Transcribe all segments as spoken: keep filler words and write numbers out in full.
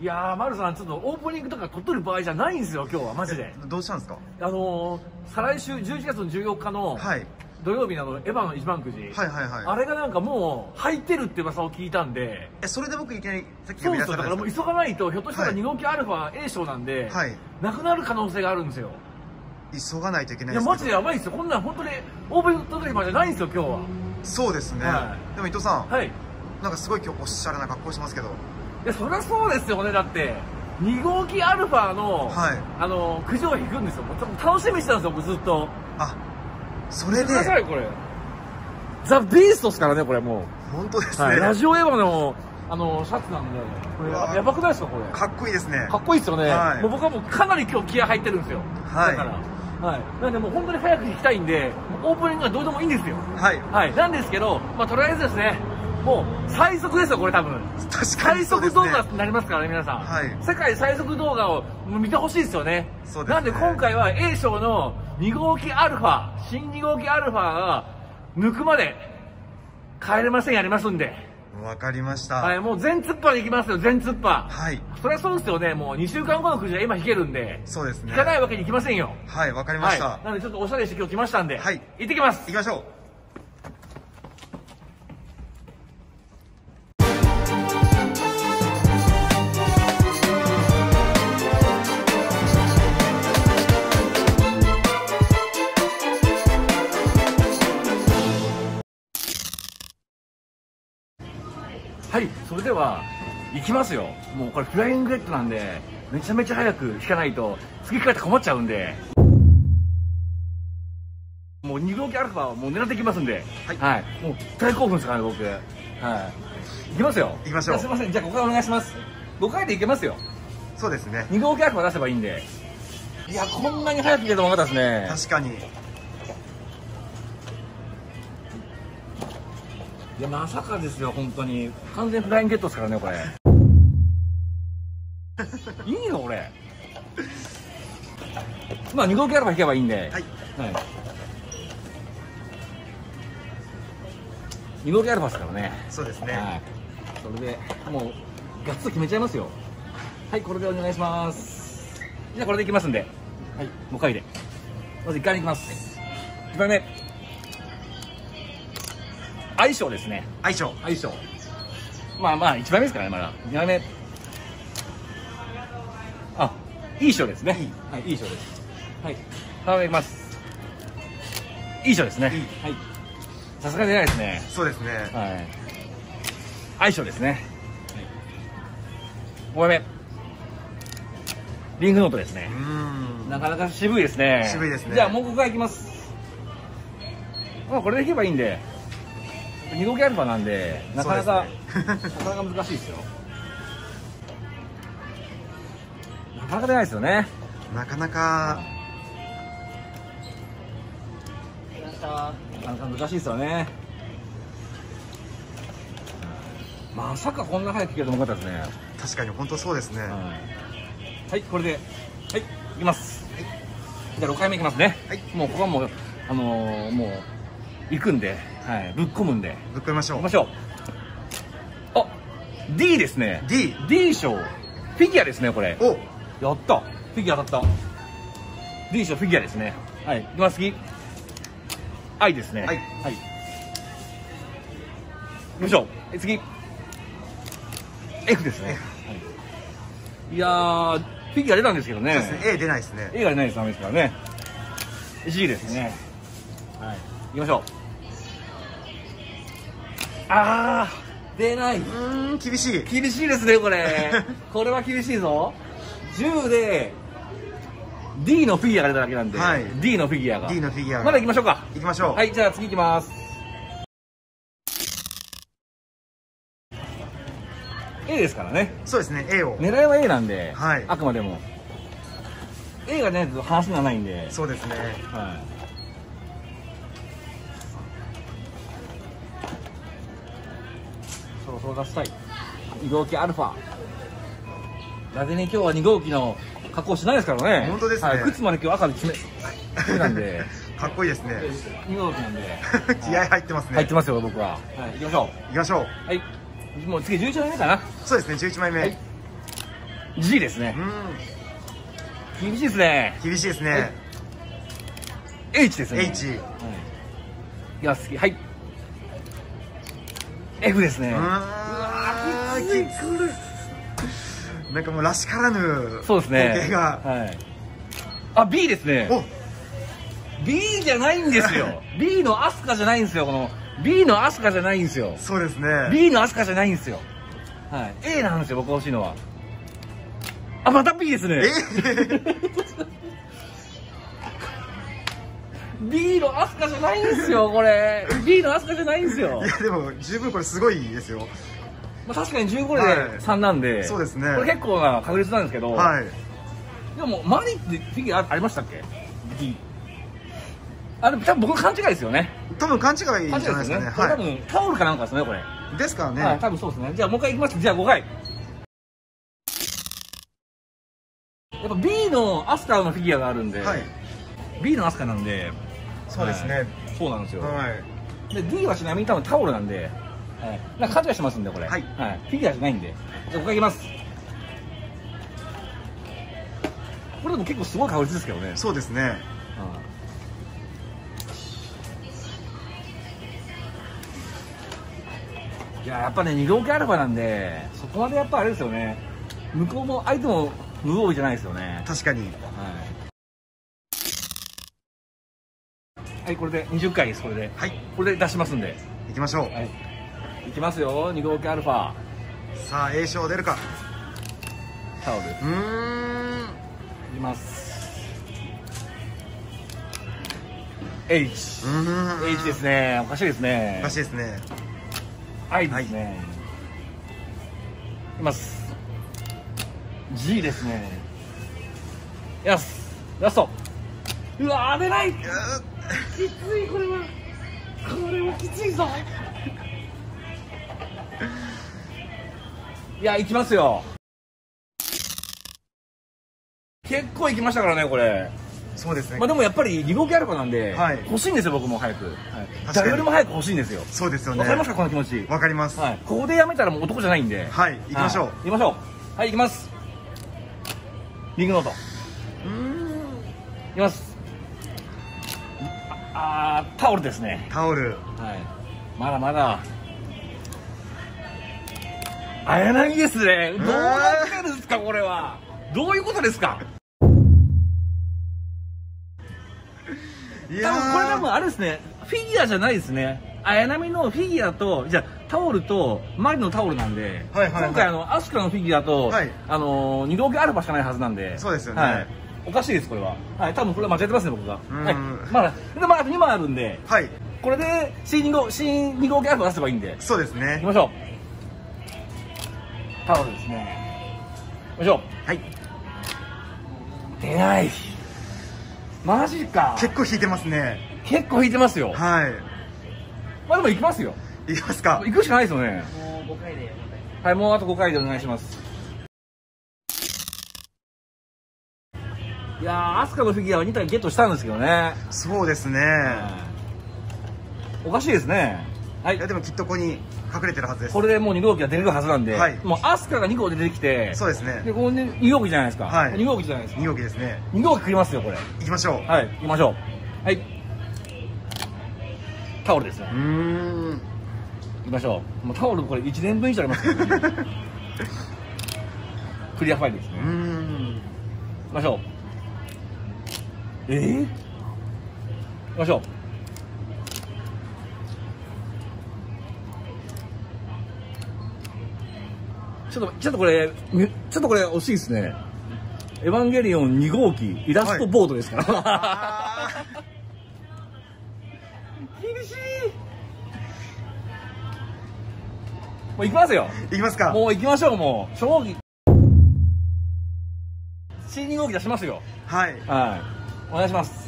いやー、丸さん、ちょっとオープニングとか撮ってる場合じゃないんですよ、今日は、マジで。どうしたんですか？あのー、再来週、じゅういちがつのじゅうよっかの土曜日のエヴァの一番くじ、はいはいはい、あれがなんかもう、入ってるって噂を聞いたんで、えそれで僕、いきなりさっき呼び出したんですか？そうそう、だからもう急がないと、ひょっとしたらにごうきアルファエー賞なんで、はい、なくなる可能性があるんですよ。急がないといけないですね。いや、マジでやばいですよ、こんなん、本当にオープニング撮ってる場合じゃないんですよ、今日は。そうですね、はい、でも伊藤さん、はい、なんかすごい今日、おしゃれな格好してますけど。いや、そりゃそうですよね。だってにごうきアルファの、はい、あのくじを引くんですよ。楽しみにしてたんですよ、僕ずっと。あ、それで見てください、これザ・ビーストですからね、これ。もう本当ですね、はい、ラジオエヴァ の, あのシャツなんで、これやばくないですか？これかっこいいですね。かっこいいですよね、はい、もう僕はもうかなり今日気合入ってるんですよ、はい、だから、はい、なのでもう本当に早く引きたいんで、オープニングはどうでもいいんですよ、はい、はい、なんですけど、まあ、とりあえずですね、もう最速ですよ、これ多分。確かに最速動画になりますからね、皆さん、はい、世界最速動画を見てほしいですよね。そうですね。なんで今回は エー 賞のにごうきアルファ、新にごうきアルファが抜くまで帰れませんやりますんで。わかりました、はい、もう全突破でいきますよ、全突破。はい、そりゃそうですよね、もうにしゅうかんごのくじは今引けるんで。そうですね、引かないわけにいきませんよ。はい、わかりました、はい、なのでちょっとおしゃれして今日来ましたんで、はい、行ってきます。行きましょう。はい、それでは行きますよ。もうこれフライングレッドなんで、めちゃめちゃ早く引かないと次帰って困っちゃうんで、もうにごうきアルファはもう狙っていきますんで、はい、はい、もう大興奮ですからね、僕。はい、行きますよ。行きましょう。すいません、じゃあごかいお願いします。ごかいでいけますよ。そうですね、にごうきアルファ出せばいいんで。いや、こんなに早く行けたもんかったですね。確かに。いや、まさかですよ、本当に完全フライングゲットですからね、これ。いいの、俺。まあにごうきアルファ引けばいいんで、はい、はい、にごうきアルファですからね。そうですね、はい、それでもうガッツリ決めちゃいますよ。はい、これでお願いします。じゃあこれでいきますんで、はい、ごかいでまずいっかいにいきます。いちばいめ、相性ですね。相性、相性。まあまあ一番目ですからね、まだ。二番目。あ、いい賞ですね。いい、はい、いい賞です。はい。三番目いきます。いい賞ですね。いい、はい。さすがに出ないですね。そうですね。はい。相性ですね。五番目。リングノートですね。うん。なかなか渋いですね。渋いですね。じゃあもうごかいいきます。まあこれでいけばいいんで。にごうきアルファなんで、なかなか、ね、なかなか難しいですよ。なかなか出ないですよね。なかなか。なかなか難しいですよね。まさかこんな早く聞けると思ったですね。確かに、本当そうですね。はい、はい、これで、はい、いきます。はい、じゃあろっかいめいきますね。はい、もうここはもう、あのー、もう。行くんで、はい、ぶっ込むんで。ぶっ込みましょう。行きましょう。あ、D ですね。D。D 賞。フィギュアですね、これ。お。やった。フィギュア当たった。D 賞フィギュアですね。はい、行きます。次。I ですね。はい。はい。行きましょう。次。F ですね。はい。いやー、フィギュア出たんですけどね。そうですね。A 出ないですね。A が出ないです、ダメですからね。G ですね。はい。行きましょう。あー、出ない。うん、厳しい、厳しいですね、これ。これは厳しいぞ。じゅうで D のフィギュアが出ただけなんで、はい、D のフィギュアが D のフィギュアがまだ行きましょうか。行きましょう。はい、じゃあ次行きます。 A ですからね。そうですね、 A を狙いは A なんで、はい、あくまでも A が出ないと話がないんで。そうですね、はい。そう出したい。にごうきアルファ。なぜに今日はにごうきの格好しないですからね。本当ですね。はい、靴まで今日赤で決め。決めなんで。かっこいいですね。にごうきなんで。気合入ってますね。入ってますよ、僕は。はい、行きましょう。行きましょう。はい。もう次じゅういちまいめかな。そうですね、じゅういちまいめ。はい、G ですね。うん、厳しいですね。厳しいですね。H ですね。H。いや好き。はい。F ですね。うわー、きついこれ。なんかもうらしからぬ。そうですね。光景が。はい。あ、B ですね。お。B じゃないんですよ。B のアスカじゃないんですよ。この B のアスカじゃないんですよ。そうですね。B のアスカじゃないんですよ。はい。A なんですよ。僕欲しいのは。あ、また B ですね。B のアスカじゃないんですよ、これ。B のアスカじゃないんですよ。いや、でも、十分これすごいですよ。まあ、確かにじゅうごでさんなんで、はい、そうですね。これ結構な確率なんですけど、はい。でも、マリってフィギュアありましたっけ ?D。あれ、多分僕の勘違いですよね。多分勘違いじゃないですかね。ね、はい。多分、タオルかなんかですね、これ。ですからね。はい、多分そうですね。じゃあ、もう一回いきます。じゃあ、ごかい。やっぱ B のアスカのフィギュアがあるんで、はい。B のアスカなんで、そうですね、はい、そうなんですよ、はい、で D はちなみに多分タオルなんで、はい、なんか勘違いしてますんでこれ、はいはい、フィギュアじゃないんで、じゃあ僕がいきます。これでも結構すごい確率ですけどね。そうですね、はい、いややっぱねに号機アルファなんで、そこまでやっぱあれですよね、向こうも相手も無防備じゃないですよね。確かに、はいはい、これでにじゅっかいです。これで、はい、これで出しますんで、いきましょう。はい、いきますよ、に号機アルファ。さあ、A賞出るか。タオル。うん。いきます。H。H ですね。おかしいですね。おかしいですね。I ですね。はい、いきます。G ですね。よし、ラスト。うわー、出ない。きつい、これはこれはきついぞ。いや、いきますよ。結構いきましたからね、これ。そうですね。まあでもやっぱりに号機アルファなんで、はい、欲しいんですよ、僕も早く、はい、誰よりも早く欲しいんですよ。そうですよね。わかりますか、この気持ち。わかります、はい、ここでやめたらもう男じゃないんで、はい、行きましょう、はい、行きましょう。はい、行きます。リングノート。うーん、行きます。あ、タオルですね。タオル。はい。まだまだ。あやなぎですね。どうなってるんですか、これは。どういうことですか。いや、多分これ多分あれですね。フィギュアじゃないですね。あやなみのフィギュアと、じゃあタオルとマリのタオルなんで。はいはいはい、今回あのアスカのフィギュアと、はい、あの二号機アルファしかないはずなんで。そうですよね。はい、おかしいです、これは。はい、多分これは間違ってますね、僕が。はい、まだ、で、まだにまいあるんで。はい。これで、シーに 号、シーに 号機アルファ出せばいいんで。そうですね。行きましょう。タオルですね。行きましょう。はい。出ない。マジか。結構引いてますね。結構引いてますよ。はい。まあ、でも行きますよ。行きますか。行くしかないですよね。もうごかいで。はい、もうあとごかいでお願いします。いやー、アスカのフィギュアはに体ゲットしたんですけどね。そうですね、うん、おかしいですね。はい、いやでもきっとここに隠れてるはずです。これでもうに号機が出てくるはずなんで、はい、もうアスカがに号で出てきて、そうですね。でここにに号機じゃないですか、はい、に号機じゃないですか。に号機ですね。に号機食いますよ、これ。いきましょう。はい、いきましょう。はい、タオルですね。うん、いきましょう。もうタオルこれいちねんぶん以上ありますからね。クリアファイルですね。うん、いきましょう。えー、いきましょう。ちょっとちょっとこれちょっとこれ惜しいですね。エヴァンゲリオンに号機イラストボードですから、はい、厳しい。もう行きますよ。行きますか。もう行きましょう。もう初号機 シーに 号機出しますよ。はいはい、お願いします。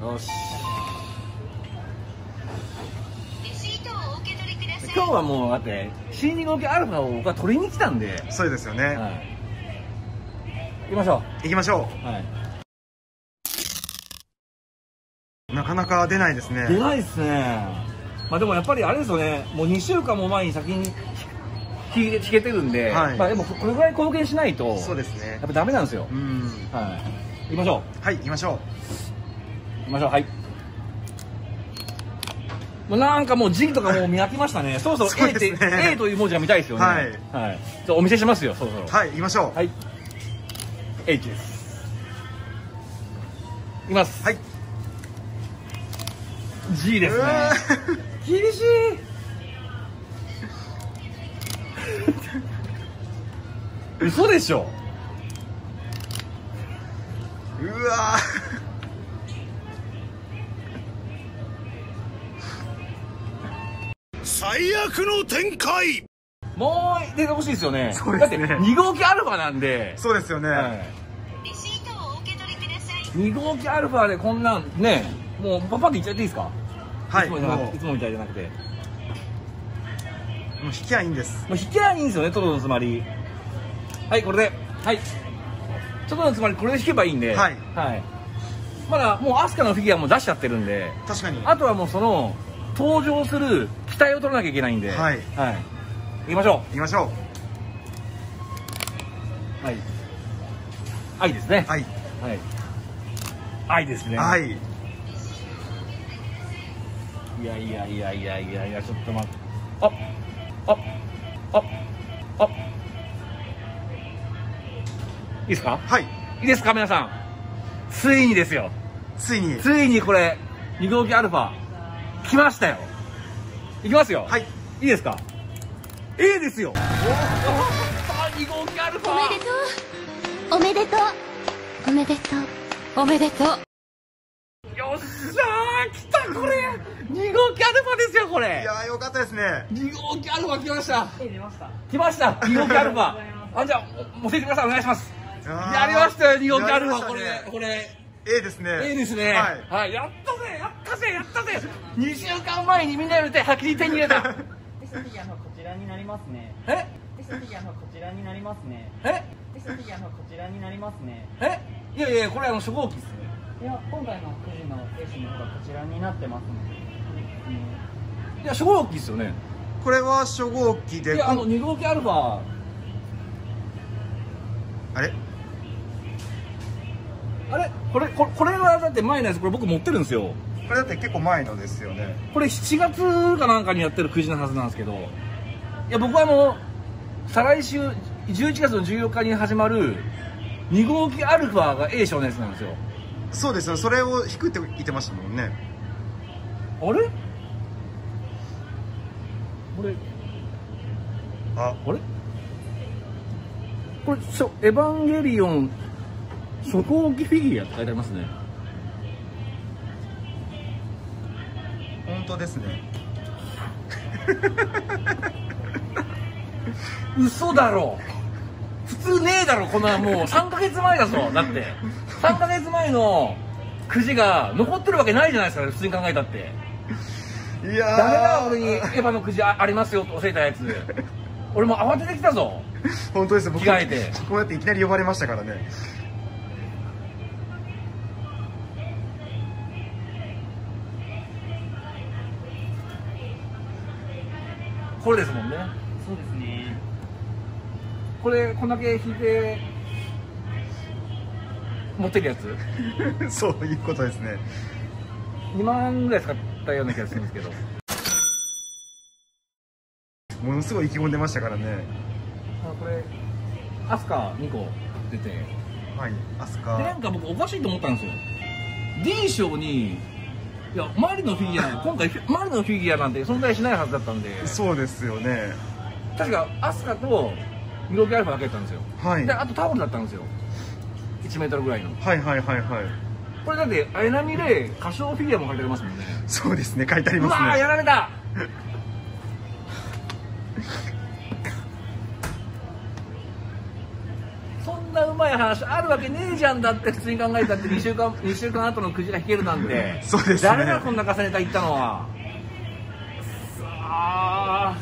はい、よし。今日はもうだってシーに号機アルファを僕は取りに来たんで。そうですよね。はい。行きましょう。行きましょう。はい。なかなか出ないですね。出ないですね。まあでもやっぱりあれですよね、もうにしゅうかんも前に先に引けてるんで、はい、まあでもこれぐらい貢献しないと、そうですね、やっぱダメなんですよ。うん、はい。行きましょう。はい、行きましょう。行きましょう。はい。もうなんかもう字とかもう見飽きましたね。そろそろ A って、ね、A という文字が見たいですよね。はい。はい。じゃあお見せしますよ。そろそろ。はい、行きましょう。はい。H です。いきます。はい。G ですね。厳しい。嘘でしょ。うわ最悪の展開。もう出てほしいですよね。そうですね。だって二号機アルファなんで。そうですよね。はい、レシートをお受け取りください。二号機アルファでこんなんね、もうパパって言っちゃっていいですか。はい。いつもじゃなくて、いつもみたいじゃなくて。もう引きゃいいんです。もう引きゃいいんですよね。トロのつまり。はい、これで、はい。ちょっとのつまりこれで引けばいいんで、はい。はい、まだもうアスカのフィギュアも出しちゃってるんで、確かに。あとはもうその登場する機体を取らなきゃいけないんで、はい。はい。行きましょう。行きましょう。はい。愛ですね。はい。はい。愛ですね。はい。いやいやいやいやいやいや、ちょっと待って。あっああああ、いいですか。はい、いいですか皆さん、ついにですよ、ついについにこれに号機アルファ来ましたよ。いきますよ。はい、いいですか。 A ですよ。おお、に号機アルファおめでとうおめでとうおめでとうおめでとう。よっしゃー、来た。これに号機アルファですよ、これ。いや、よかったですね。に号機アルファ来ました。来ました。来ました。に号機アルファ。あ、じゃあ、教えてください。お願いします。やりましたよ、に号機アルファ、これ、これ。A ですね。A ですね。はい、やったぜ、やったぜ、やったぜ。二週間前にみんなやめて、はっきり手に入れた。エスフィギュアのこちらになりますね。え？エスフィギュアのこちらになりますね。え？エスフィギュアのこちらになりますね。え？いやいや、これ、あの、初号機ですね。いや、今回のくじのエスの方がこちらになってますね。いや、初号機ですよね。これは初号機で。いや、あの、二号機アルファ。あれ。あれ、これ、これはだって前のやつ、これ僕持ってるんですよ。これだって結構前のですよね。これしちがつかなんかにやってるくじのはずなんですけど。いや、僕はあの、再来週、じゅういちがつのじゅうよっかに始まる。二号機アルファが A 賞のやつなんですよ。そうですよ、それを引くって言ってましたもんね。あれ。これ、あ、あれこれ、ちょ、エヴァンゲリオン初号機フィギュアって書いてありますね。本当ですね。嘘だろ、普通ねえだろ、こんなもうさんかげつまえだぞ。だってさんかげつまえのくじが残ってるわけないじゃないですか、普通に考えたって。いや、誰だ俺にエヴァのくじ あ, ありますよと教えたやつ。俺も慌ててきたぞ。本当ですよ、僕着替えて。こうやっていきなり呼ばれましたからね。これですもんね。そうですね。これこんだけ引いて持ってるやつ。そういうことですね。にまんぐらい使ったような気がするんですけど。ものすごい意気込んでましたからね。あ、これアスカにこ出て、はい、アスカで、なんか僕おかしいと思ったんですよ。 D 賞に、いや、マリのフィギュア今回マリのフィギュアなんて存在しないはずだったんで。そうですよね。確かアスカとに号機アルファだけだったんですよ。はい。で、あとタオルだったんですよ、いちメートルぐらいの。はいはいはいはい。これだって綾波レイ歌唱フィギュアも書いてありますもんね。そうですね、書いてありますね。うわー、やられた。そんなうまい話あるわけねえじゃん。だって普通に考えたってにしゅうかん、にしゅうかん後のくじが引けるなんて。そうですね。誰がこんな重ねた言ったのは。さあ、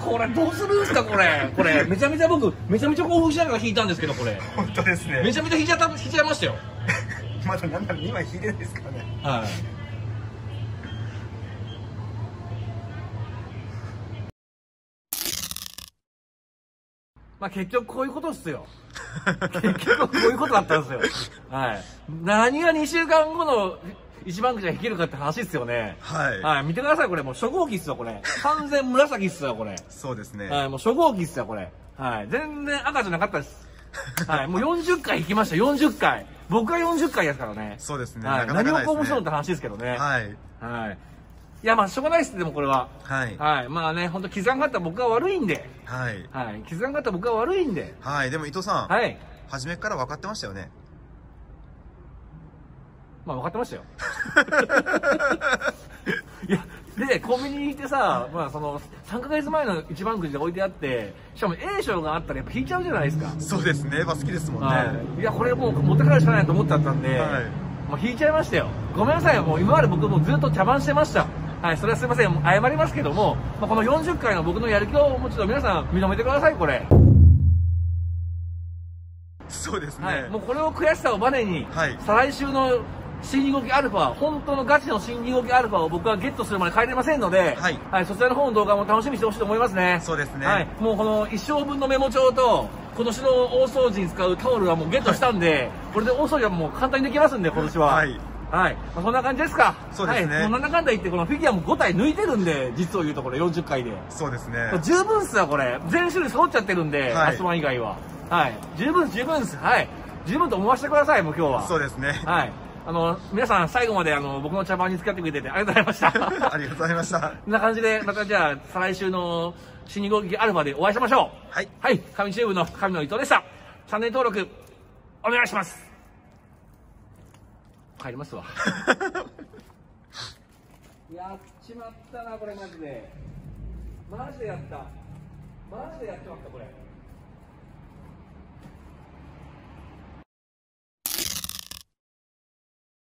これどうするんですか。これこれめちゃめちゃ僕めちゃめちゃ興奮しながら引いたんですけど、これ本当ですね。めちゃめちゃ引いちゃった、引いちゃいましたよ。まだなんだろう、にまい引いてるんですからね。はい。まあ結局こういうことっすよ。結局こういうことだったんですよ。はい。何がにしゅうかんごの一番くじが引けるかって話っすよね。はい。はい。見てください、これ。もう初号機っすよ、これ。完全紫っすよ、これ。そうですね。はい。もう初号機っすよ、これ。はい。全然赤じゃなかったです。はい。もうよんじゅっかい引きました、よんじゅっかい。僕はよんじゅっかいですからね。そうですね。はい。何をこう面白いって話ですけどね。はい。はい。いや、まあ、しょうがないっす、でもこれは。はい。はい。まあね、ほんと、刻んがった僕が悪いんで。はい。はい。刻んがった僕が悪いんで。はい。でも、伊藤さん。はい。初めから分かってましたよね。まあ、分かってましたよ。いや、で、コンビニに行ってさ、まあ、その、さんかげつまえの一番くじで置いてあって、しかも A 賞があったらやっぱ引いちゃうじゃないですか。そうですね。まあ、好きですもんね。はい、いや、これもう持って帰るしかないと思ってあったんで、はい、もう引いちゃいましたよ。ごめんなさい。もう今まで僕もうずっと茶番してました。はい、それはすいません、謝りますけども、まあ、このよんじゅっかいの僕のやる気をもうちょっと皆さん認めてください、これ。そうですね、はい。もうこれを悔しさをバネに、はい、再来週の新動きアルファ、本当のガチの新動きアルファを僕はゲットするまで帰れませんので、はいはい、そちらの方の動画も楽しみにしてほしいと思いますね。そうですね。はい、もうこの一生分のメモ帳と、今年の大掃除に使うタオルはもうゲットしたんで、はい、これで大掃除はもう簡単にできますんで、今年は。はいはい、まあ、そんな感じですか。そうですね。はい、なんだかんだ言って、このフィギュアもごたい抜いてるんで、実を言うとこれよんじゅっかいで。そうですね。十分っすわ、これ。全種類揃っちゃってるんで、アスワン以外は。はい。十分、十分っす。はい。十分と思わせてください、もう今日は。そうですね。はい。あの、皆さん最後まであの、僕の茶番に付き合ってくれててありがとうございました。ありがとうございました。こんな感じで、またじゃあ、再来週の新動きアルファでお会いしましょう。はい。はい。神チューブの神野伊藤でした。チャンネル登録、お願いします。帰りますわ。やっちまったな、これマジで。マジでやった。マジでやってまった、これ。